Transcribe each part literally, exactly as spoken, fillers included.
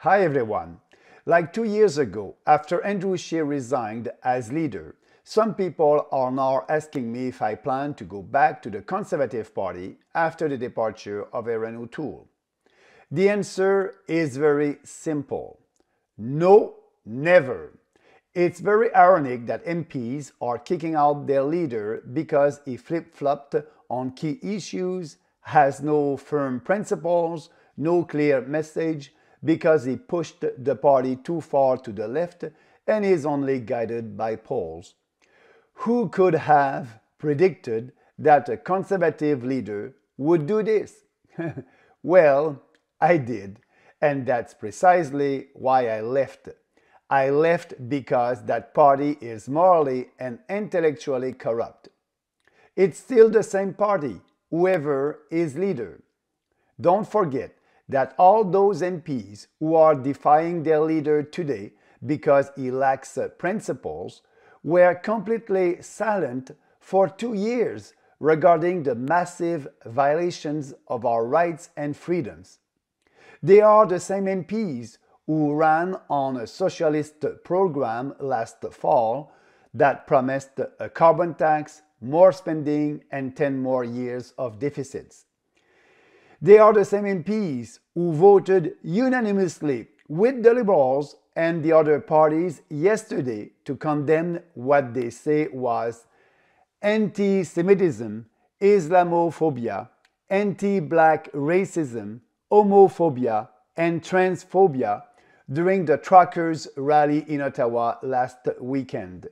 Hi everyone. Like two years ago, after Andrew Scheer resigned as leader, some people are now asking me if I plan to go back to the Conservative Party after the departure of Erin O'Toole. The answer is very simple. No, never. It's very ironic that M Ps are kicking out their leader because he flip-flopped on key issues, has no firm principles, no clear message, because he pushed the party too far to the left and is only guided by polls. Who could have predicted that a Conservative leader would do this? Well, I did, and that's precisely why I left. I left because that party is morally and intellectually corrupt. It's still the same party, whoever is leader. Don't forget that all those M Ps who are defying their leader today because he lacks principles were completely silent for two years regarding the massive violations of our rights and freedoms. They are the same M Ps who ran on a socialist program last fall that promised a carbon tax, more spending, and ten more years of deficits. They are the same M Ps who voted unanimously with the Liberals and the other parties yesterday to condemn what they say was anti-Semitism, Islamophobia, anti-black racism, homophobia, and transphobia during the truckers' rally in Ottawa last weekend.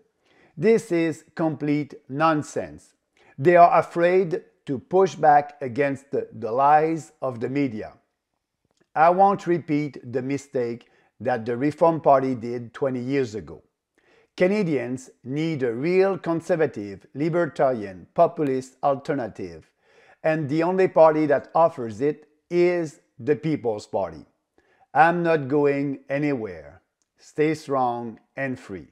This is complete nonsense. They are afraid to push back against the lies of the media. I won't repeat the mistake that the Reform Party did twenty years ago. Canadians need a real conservative, libertarian, populist alternative, and the only party that offers it is the People's Party. I'm not going anywhere. Stay strong and free.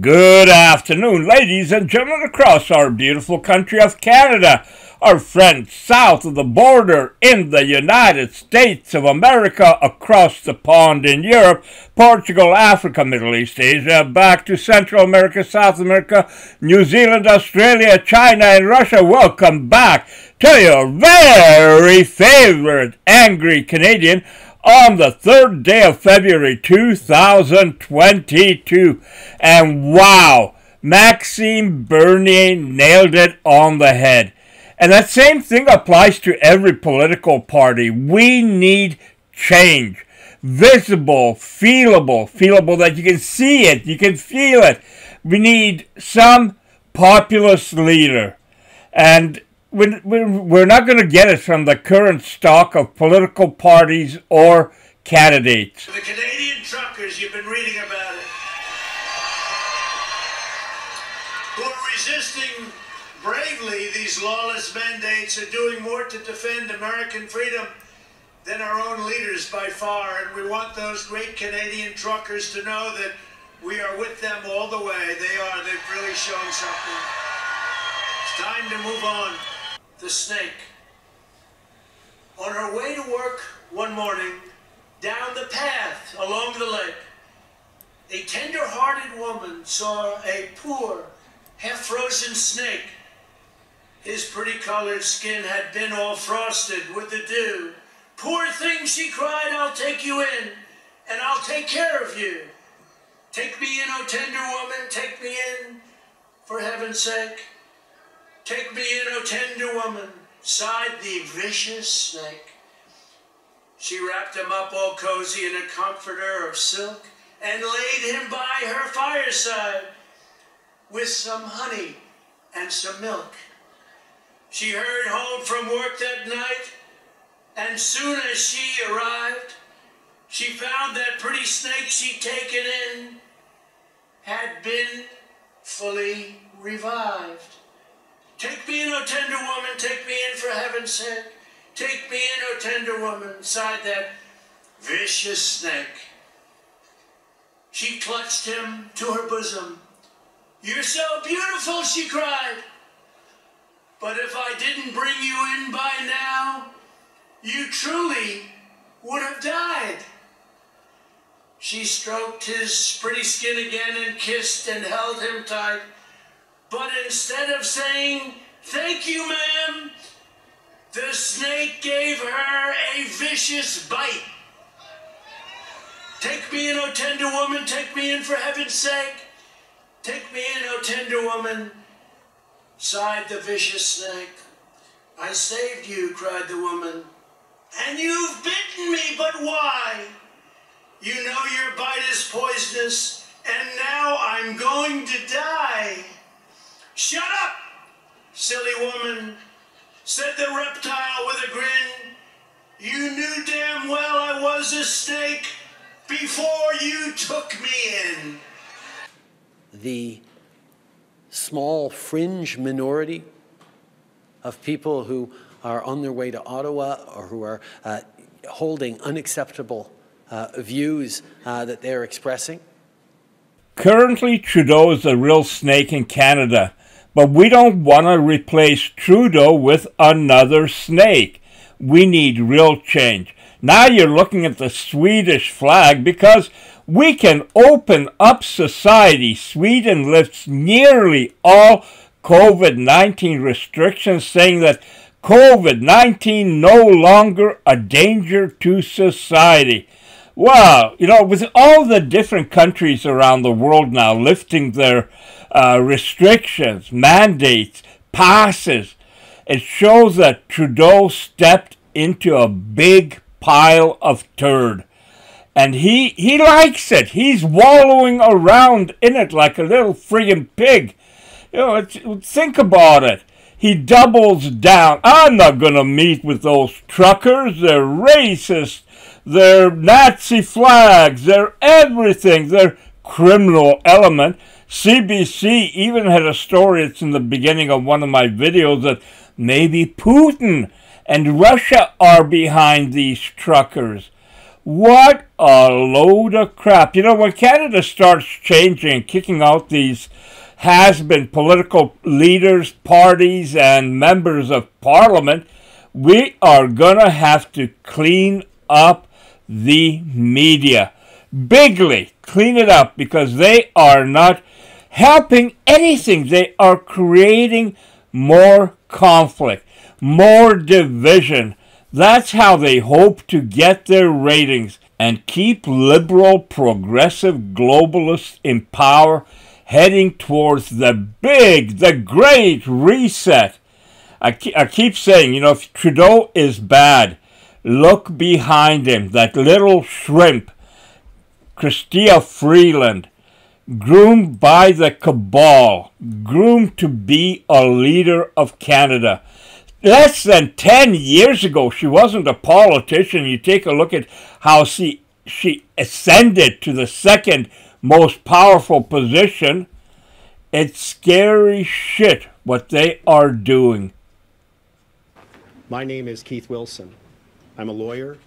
Good afternoon, ladies and gentlemen, across our beautiful country of Canada, our friends south of the border in the United States of America, across the pond in Europe, Portugal, Africa, Middle East, Asia, back to Central America, South America, New Zealand, Australia, China, and Russia. Welcome back to your very favorite Angry Canadian on the third day of February two thousand twenty-two. And wow, Maxime Bernier nailed it on the head. And that same thing applies to every political party. We need change. Visible, feelable, feelable that you can see it, you can feel it. We need some populist leader. And we're not going to get it from the current stock of political parties or candidates. The Canadian truckers, you've been reading about it, who are resisting bravely these lawless mandates and doing more to defend American freedom than our own leaders by far. And we want those great Canadian truckers to know that we are with them all the way. They are. They've really shown something. It's time to move on. The snake. On her way to work one morning, down the path along the lake, a tender-hearted woman saw a poor, half-frozen snake. His pretty colored skin had been all frosted with the dew. "Poor thing," she cried, "I'll take you in, and I'll take care of you. Take me in, oh tender woman, take me in, for heaven's sake. Take me in, oh tender woman," sighed the vicious snake. She wrapped him up all cozy in a comforter of silk and laid him by her fireside with some honey and some milk. She hurried home from work that night, and soon as she arrived, she found that pretty snake she'd taken in had been fully revived. "Take me in, O tender woman, take me in, for heaven's sake. Take me in, O tender woman," sighed that vicious snake. She clutched him to her bosom. "You're so beautiful," she cried. "But if I didn't bring you in by now, you truly would have died." She stroked his pretty skin again and kissed and held him tight. But instead of saying, "Thank you, ma'am," the snake gave her a vicious bite. Take me in, O tender woman, take me in for heaven's sake. Take me in, O tender woman, sighed the vicious snake. I saved you, cried the woman. And you've bitten me, but why? You know your bite is poisonous, and now I'm going to die. Shut up, silly woman, said the reptile with a grin. You knew damn well I was a snake before you took me in. The small fringe minority of people who are on their way to Ottawa or who are uh, holding unacceptable uh, views uh, that they're expressing. Currently, Trudeau is a real snake in Canada, but we don't want to replace Trudeau with another snake. We need real change. Now you're looking at the Swedish flag because we can open up society. Sweden lifts nearly all COVID nineteen restrictions, saying that COVID nineteen no longer a danger to society. Wow, you know, with all the different countries around the world now lifting their uh, restrictions, mandates, passes, it shows that Trudeau stepped into a big pile of turd. And he, he likes it. He's wallowing around in it like a little friggin' pig. You know, it's, think about it. He doubles down. I'm not going to meet with those truckers. They're racist. They're Nazi flags. They're everything. They're criminal element. C B C even had a story. It's in the beginning of one of my videos that maybe Putin and Russia are behind these truckers. What a load of crap. You know, when Canada starts changing, kicking out these has-been political leaders, parties, and members of parliament, we are going to have to clean up the media. Bigly clean it up because they are not helping anything. They are creating more conflict, more division. That's how they hope to get their ratings and keep liberal, progressive globalists in power, heading towards the big, the great reset. I, ke I keep saying, you know, if Trudeau is bad, look behind him. That little shrimp, Chrystia Freeland, groomed by the cabal, groomed to be a leader of Canada. Less than ten years ago, she wasn't a politician. You take a look at how she, she ascended to the second most powerful position. It's scary shit what they are doing. My name is Keith Wilson. I'm a lawyer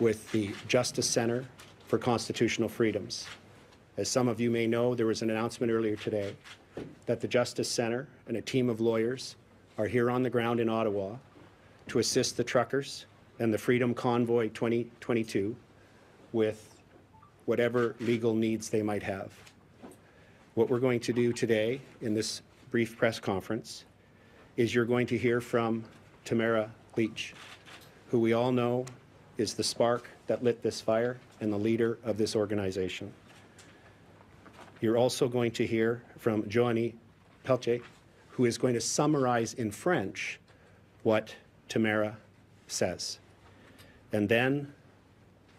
with the Justice Center for Constitutional Freedoms. As some of you may know, there was an announcement earlier today that the Justice Center and a team of lawyers are here on the ground in Ottawa to assist the truckers and the Freedom Convoy twenty twenty-two with whatever legal needs they might have. What we're going to do today in this brief press conference is you're going to hear from Tamara Lich, who we all know is the spark that lit this fire and the leader of this organization. You're also going to hear from Joanie Pelche, who is going to summarize in French what Tamara says. And then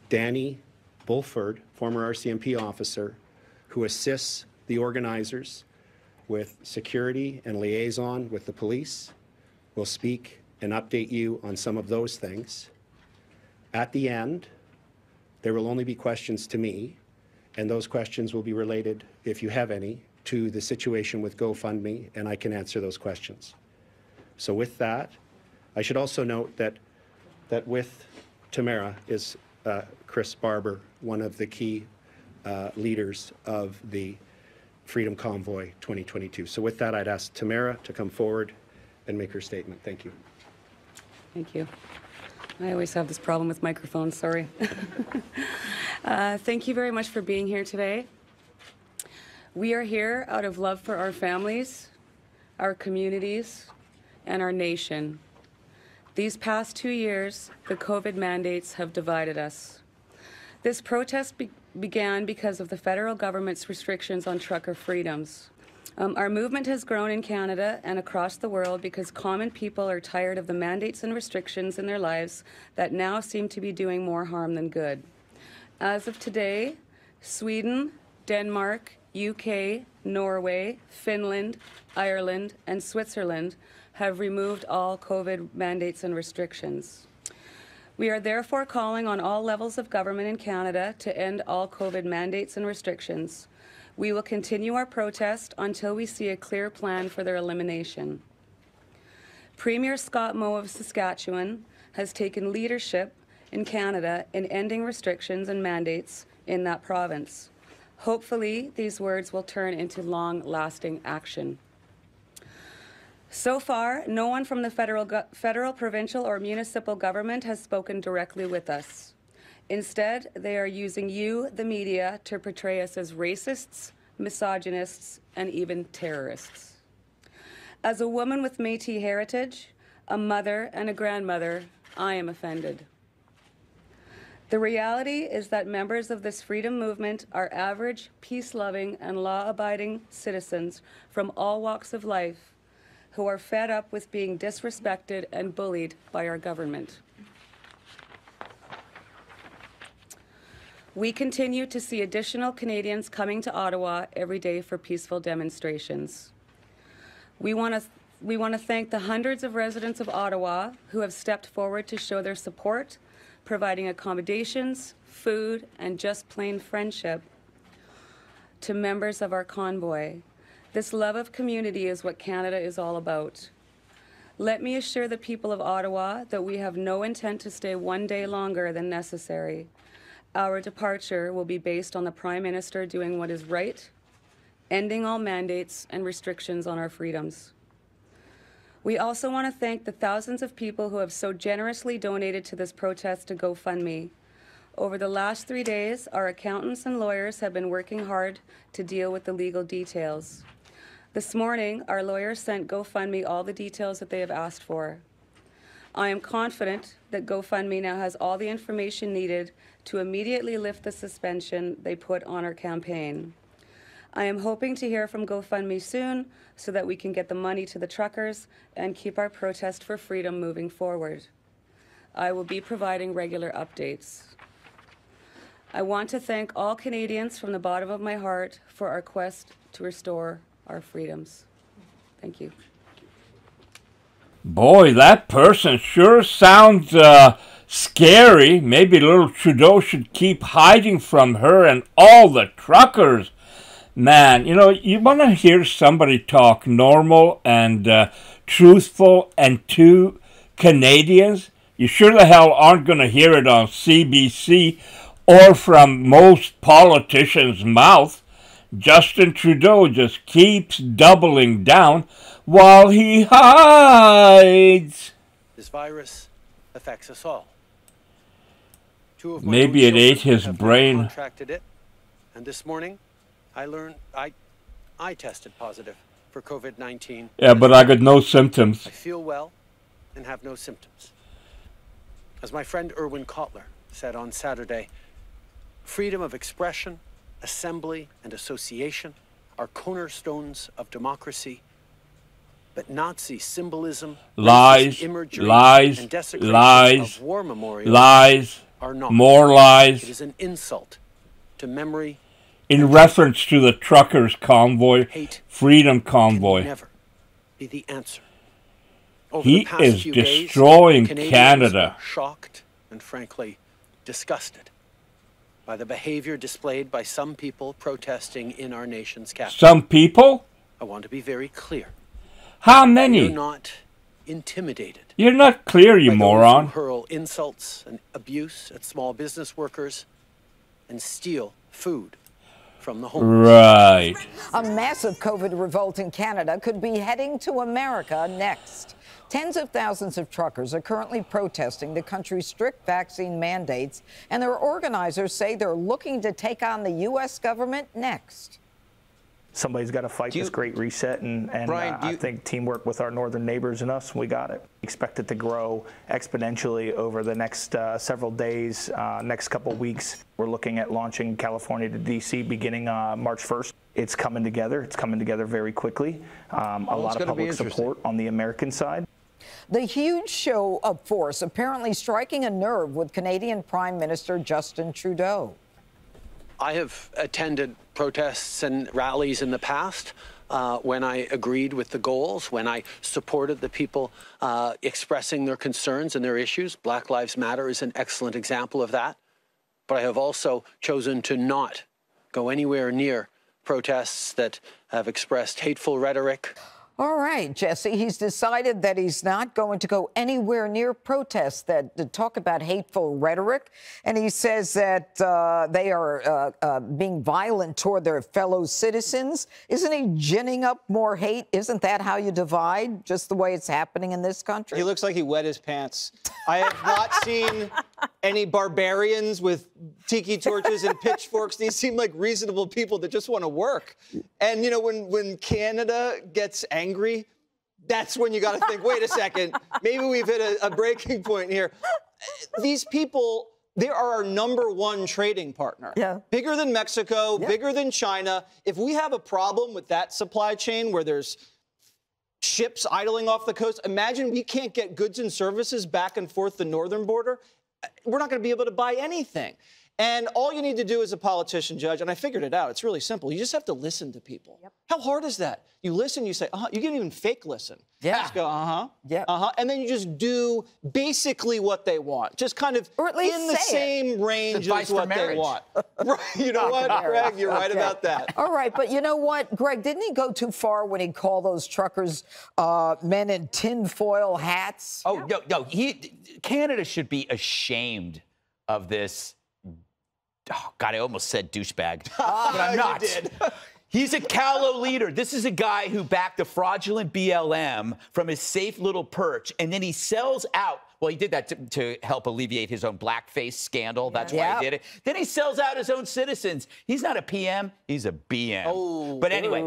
Danny Bulford, former R C M P officer, who assists the organizers with security and liaison with the police, will speak and update you on some of those things. At the end, there will only be questions to me, and those questions will be related, if you have any, to the situation with GoFundMe, and I can answer those questions. So with that, I should also note that, that with Tamara is Uh, Chris Barber, one of the key uh, leaders of the Freedom Convoy twenty twenty-two. So with that, I'd ask Tamara to come forward and make her statement. Thank you. Thank you. I always have this problem with microphones, sorry. Uh, thank you very much for being here today. We are here out of love for our families, our communities, and our nation. These past two years, the COVID mandates have divided us. This protest be began because of the federal government's restrictions on trucker freedoms. Um, our movement has grown in Canada and across the world because common people are tired of the mandates and restrictions in their lives that now seem to be doing more harm than good. As of today, Sweden, Denmark, U K, Norway, Finland, Ireland, and Switzerland have removed all COVID mandates and restrictions. We are therefore calling on all levels of government in Canada to end all COVID mandates and restrictions. We will continue our protest until we see a clear plan for their elimination. Premier Scott Moe of Saskatchewan has taken leadership in Canada in ending restrictions and mandates in that province. Hopefully, these words will turn into long-lasting action. So far, no one from the federal, federal, provincial, or municipal government has spoken directly with us. Instead, they are using you, the media, to portray us as racists, misogynists, and even terrorists. As a woman with Métis heritage, a mother, and a grandmother, I am offended. The reality is that members of this freedom movement are average, peace-loving, and law-abiding citizens from all walks of life who are fed up with being disrespected and bullied by our government. We continue to see additional Canadians coming to Ottawa every day for peaceful demonstrations. We want to we want to thank the hundreds of residents of Ottawa who have stepped forward to show their support, providing accommodations, food, and just plain friendship to members of our convoy. This love of community is what Canada is all about. Let me assure the people of Ottawa that we have no intent to stay one day longer than necessary. Our departure will be based on the Prime Minister doing what is right, ending all mandates and restrictions on our freedoms. We also want to thank the thousands of people who have so generously donated to this protest to GoFundMe. Over the last three days, our accountants and lawyers have been working hard to deal with the legal details. This morning, our lawyers sent GoFundMe all the details that they have asked for. I am confident that GoFundMe now has all the information needed to immediately lift the suspension they put on our campaign. I am hoping to hear from GoFundMe soon so that we can get the money to the truckers and keep our protest for freedom moving forward. I will be providing regular updates. I want to thank all Canadians from the bottom of my heart for our quest to restore our freedoms. Thank you. Boy, that person sure sounds uh, scary. Maybe little Trudeau should keep hiding from her and all the truckers. Man, you know, you want to hear somebody talk normal and uh, truthful and to Canadians? You sure the hell aren't going to hear it on C B C or from most politicians' mouth. Justin Trudeau just keeps doubling down while he hides. This virus affects us all. Two of my Maybe it ate his brain. Contracted it, and this morning, I learned I, I tested positive for COVID nineteen. Yeah, but I got no symptoms. I feel well, and have no symptoms. As my friend Irwin Cotler said on Saturday, freedom of expression, assembly and association are cornerstones of democracy, but Nazi symbolism, lies, lies, and desecration lies, of war memorials lies, are not. More lies. It is an insult to memory. In reference to the truckers' convoy, hate Freedom Convoy, can never be the answer. Over he the past is few destroying days, Canada. Shocked and frankly disgusted by the behavior displayed by some people protesting in our nation's capital. Some people? I want to be very clear. How many? You're not intimidated. You're not clear, you moron. Those who hurl insults and abuse at small business workers and steal food from the homeless. Right. A massive COVID revolt in Canada could be heading to America next. Tens of thousands of truckers are currently protesting the country's strict vaccine mandates, and their organizers say they're looking to take on the U S government next. Somebody's got to fight you, this great reset, and, and Brian, uh, you, I think teamwork with our northern neighbors and us, we got it. Expect it to grow exponentially over the next uh, several days, uh, next couple weeks. We're looking at launching California to D C beginning uh, March first. It's coming together. It's coming together very quickly. Um, a well, lot of public support on the American side. The huge show of force apparently striking a nerve with Canadian Prime Minister Justin Trudeau. I have attended protests and rallies in the past uh, when I agreed with the goals, when I supported the people uh, expressing their concerns and their issues. Black Lives Matter is an excellent example of that. But I have also chosen to not go anywhere near protests that have expressed hateful rhetoric. All right, Jesse, he's decided that he's not going to go anywhere near protests that, that talk about hateful rhetoric. And he says that uh, they are uh, uh, being violent toward their fellow citizens. Isn't he ginning up more hate? Isn't that how you divide, just the way it's happening in this country? He looks like he wet his pants. I have not seen any barbarians with tiki torches and pitchforks. These seem like reasonable people that just want to work. And, you know, when, when Canada gets angry, Angry, that's when you got to think, wait a second, maybe we've hit a, a breaking point here. These people, they are our number one trading partner. Yeah. Bigger than Mexico, yeah. Bigger than China. If we have a problem with that supply chain where there's ships idling off the coast, imagine we can't get goods and services back and forth the northern border. We're not going to be able to buy anything. And all you need to do as a politician, Judge, and I figured it out, it's really simple. You just have to listen to people. Yep. How hard is that? You listen, you say, uh-huh. You can even fake listen. Yeah. You just go, uh-huh, yeah. uh-huh. And then you just do basically what they want. Just kind of or at least in the same it. range as what marriage. they want. Right. You know what, Greg? You're okay. right about that. All right, but you know what, Greg? Didn't he go too far when he called those truckers uh, men in tinfoil hats? Oh, yeah. no, no. He, Canada should be ashamed of this. Oh, God, I almost said douchebag, oh, but I'm not. You did. He's a callow leader. This is a guy who backed the fraudulent B L M from his safe little perch, and then he sells out. Well, he did that to, to help alleviate his own blackface scandal. That's yeah. why yep. he did it. Then he sells out his own citizens. He's not a P M. He's a B M. Oh, but anyway,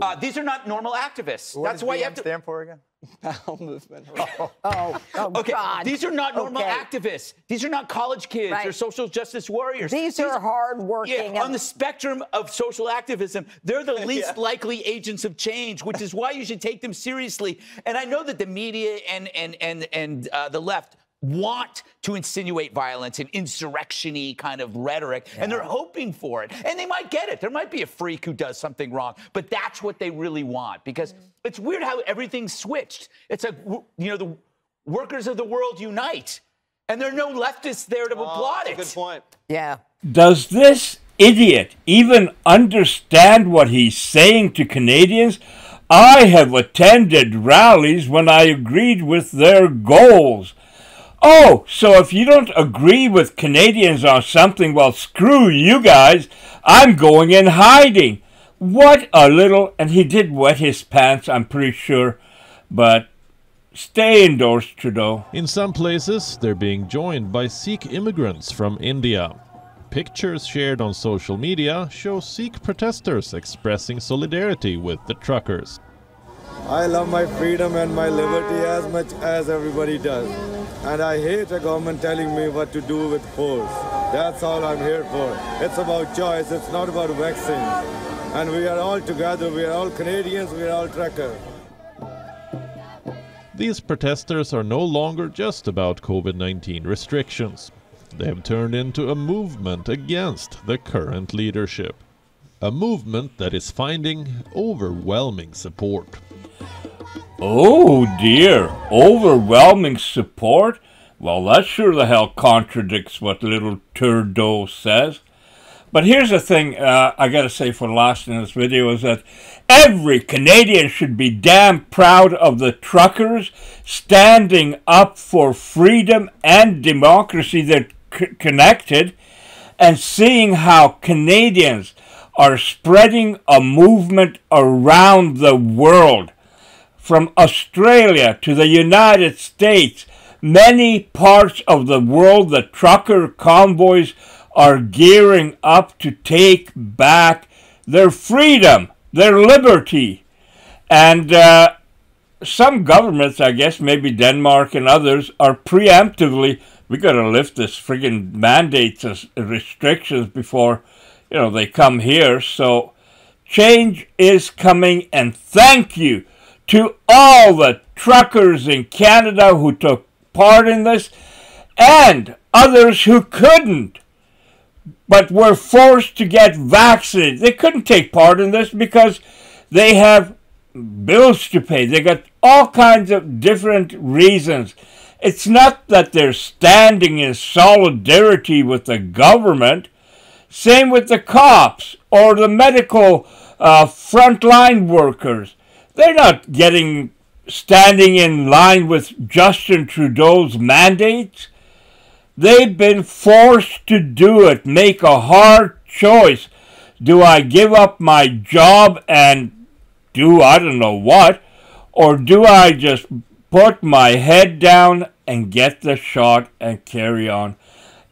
uh, these are not normal activists. What That's why B M you have to stand for again. Bowel movement. Oh, oh, oh okay. God. These are not normal okay. activists. These are not college kids right. or social justice warriors. These, These are hardworking. Yeah, on the spectrum of social activism, they're the least yeah. likely agents of change, which is why you should take them seriously. And I know that the media and and and and uh, the left want to insinuate violence and insurrection-y kind of rhetoric, yeah. and they're hoping for it. And they might get it. There might be a freak who does something wrong, but that's what they really want, because mm. it's weird how everything's switched. It's like, you know, the workers of the world unite, and there are no leftists there to oh, applaud that's it. A good point. Yeah. Does this idiot even understand what he's saying to Canadians? I have attended rallies when I agreed with their goals. Oh, so if you don't agree with Canadians on something, well, screw you guys, I'm going in hiding. What a little, and he did wet his pants, I'm pretty sure, but stay indoors, Trudeau. In some places, they're being joined by Sikh immigrants from India. Pictures shared on social media show Sikh protesters expressing solidarity with the truckers. I love my freedom and my liberty as much as everybody does. And I hate a government telling me what to do with force. That's all I'm here for. It's about choice, it's not about vaccines. And we are all together, we are all Canadians, we are all truckers. These protesters are no longer just about COVID nineteen restrictions. They have turned into a movement against the current leadership. A movement that is finding overwhelming support. Oh dear, overwhelming support? Well, that sure the hell contradicts what little Trudeau says. But here's the thing uh, I gotta say for last in this video is that every Canadian should be damn proud of the truckers standing up for freedom and democracy. They're c- connected, and seeing how Canadians are spreading a movement around the world, from Australia to the United States, many parts of the world. The trucker convoys are gearing up to take back their freedom, their liberty. And uh, some governments, I guess, maybe Denmark and others, are preemptively, we got to lift this friggin' mandates and restrictions before, you know, they come here. So change is coming, and thank you to all the truckers in Canada who took part in this and others who couldn't but were forced to get vaccinated. They couldn't take part in this because they have bills to pay. They got all kinds of different reasons. It's not that they're standing in solidarity with the government. Same with the cops or the medical uh, frontline workers. They're not getting standing in line with Justin Trudeau's mandates. They've been forced to do it, make a hard choice. Do I give up my job and do I don't know what, or do I just put my head down and get the shot and carry on?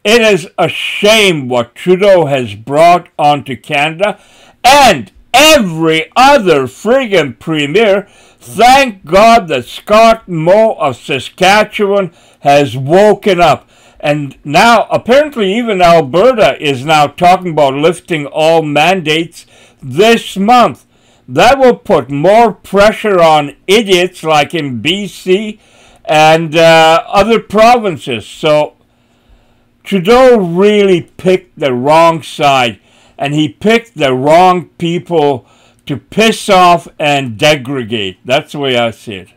It is a shame what Trudeau has brought onto Canada and every other friggin' premier. Thank God that Scott Moe of Saskatchewan has woken up. And now, apparently, even Alberta is now talking about lifting all mandates this month. That will put more pressure on idiots like in B C and uh, other provinces. So Trudeau really picked the wrong side, and he picked the wrong people to piss off and degrade. That's the way I see it.